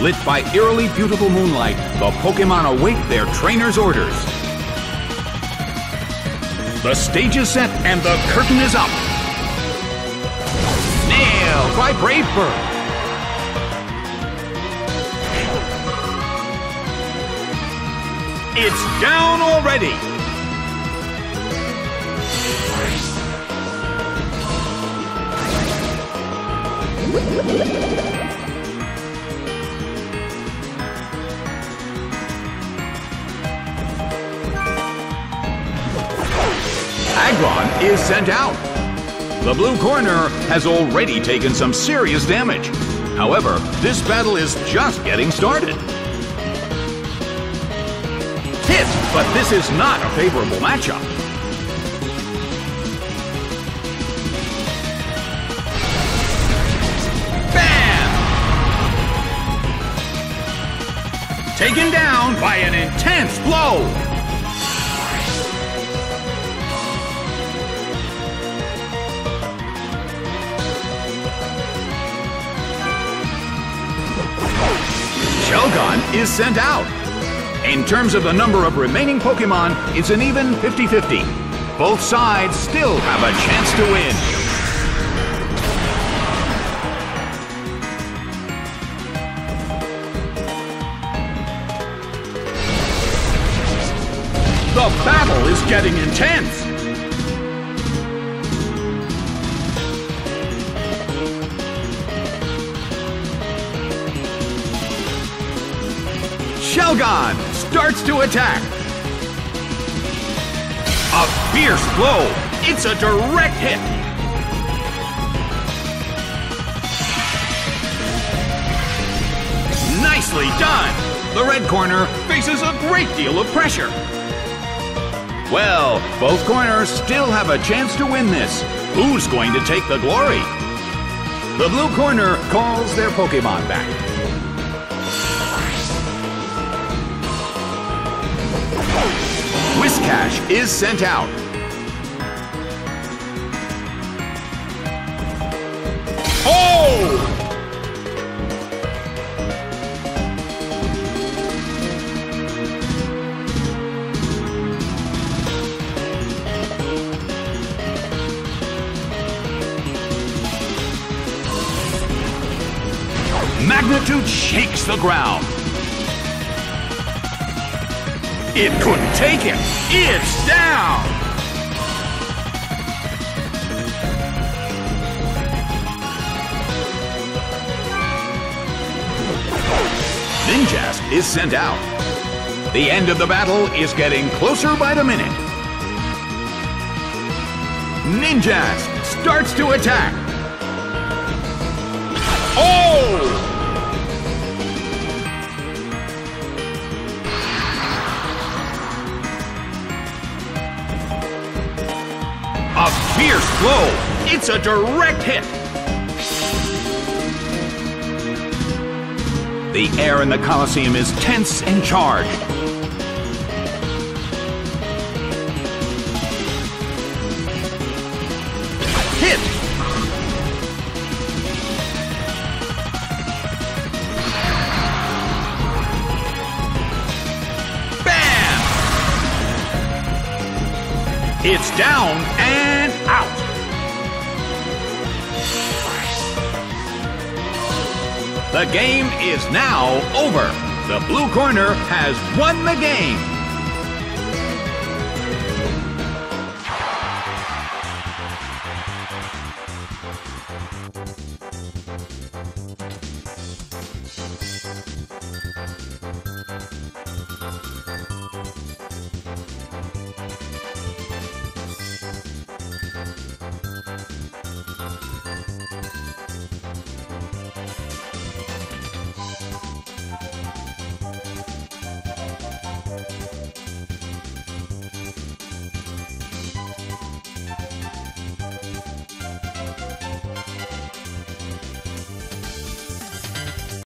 Lit by eerily beautiful moonlight, the Pokémon await their trainer's orders. The stage is set and the curtain is up. Nailed by Brave Bird. It's down already! Aggron is sent out. The blue corner has already taken some serious damage. However, this battle is just getting started. But this is not a favorable matchup. Bam! Taken down by an intense blow. Shelgon is sent out. In terms of the number of remaining Pokémon, it's an even 50-50. Both sides still have a chance to win. The battle is getting intense. Shelgon starts to attack. A fierce blow. It's a direct hit. Nicely done. The red corner faces a great deal of pressure. Well, both corners still have a chance to win this. Who's going to take the glory? The blue corner calls their Pokémon back. Whiscash is sent out. Oh! Magnitude shakes the ground. It couldn't take it. It's down. Ninjask is sent out. The end of the battle is getting closer by the minute. Ninjask starts to attack. Oh! A fierce blow. It's a direct hit. The air in the Coliseum is tense and charged. Hit. Bam! It's down and out. The game is now over. The blue corner has won the game.